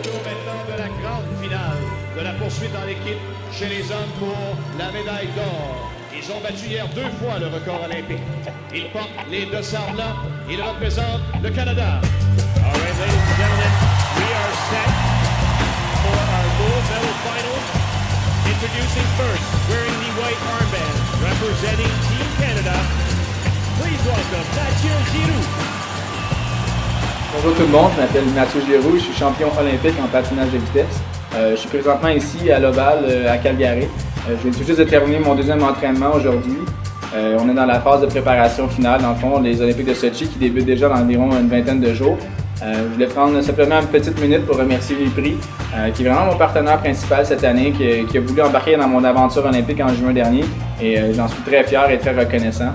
Retour maintenant de la grande finale de la poursuite dans l'équipe chez les hommes pour la médaille d'or. Ils ont battu hier 2 fois le record olympique. Ils portent les dossards blancs. Ils représentent le Canada. All right, ladies and gentlemen, we are set for our gold medal final. Introducing first, wearing the white armband, representing Team Canada, please welcome Mathieu Giroux. Bonjour tout le monde, je m'appelle Mathieu Giroux, je suis champion olympique en patinage de vitesse. Je suis présentement ici à l'Oval, à Calgary. Je viens tout juste de terminer mon 2e entraînement aujourd'hui. On est dans la phase de préparation finale, dans le fond, les Olympiques de Sochi qui débutent déjà dans environ une vingtaine de jours. Je voulais prendre simplement une petite minute pour remercier Uniprix, qui est vraiment mon partenaire principal cette année, qui a voulu embarquer dans mon aventure olympique en juin dernier, et j'en suis très fier et très reconnaissant.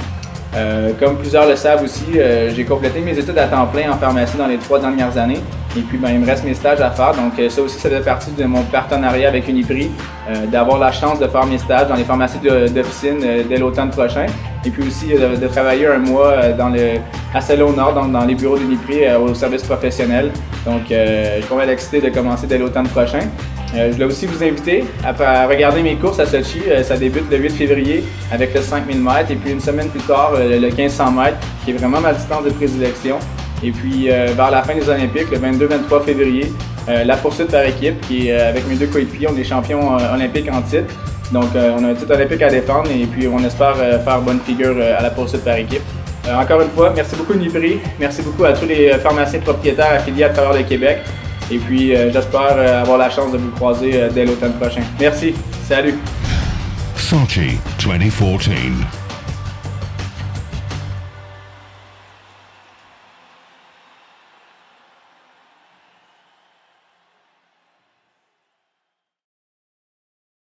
Comme plusieurs le savent aussi, j'ai complété mes études à temps plein en pharmacie dans les 3 dernières années, et puis ben, il me reste mes stages à faire, donc ça aussi ça fait partie de mon partenariat avec Uniprix, d'avoir la chance de faire mes stages dans les pharmacies d'officine dès l'automne prochain, et puis aussi de travailler 1 mois à Salon Nord, donc dans les bureaux d'Uniprix au service professionnel, donc je suis vraiment excité de commencer dès l'automne prochain. Je voulais aussi vous inviter à regarder mes courses à Sochi. Ça débute le 8 février avec le 5000 mètres et puis une semaine plus tard le 1500 mètres qui est vraiment ma distance de prédilection. Et puis vers la fin des Olympiques, le 22-23 février, la poursuite par équipe qui est avec mes 2 coéquipiers, on est des champions olympiques en titre. Donc on a un titre olympique à défendre et puis on espère faire bonne figure à la poursuite par équipe. Encore une fois, merci beaucoup Uniprix, merci beaucoup à tous les pharmaciens propriétaires affiliés à travers le Québec. Et puis, j'espère avoir la chance de vous croiser dès l'automne prochain. Merci. Salut. Sochi 2014.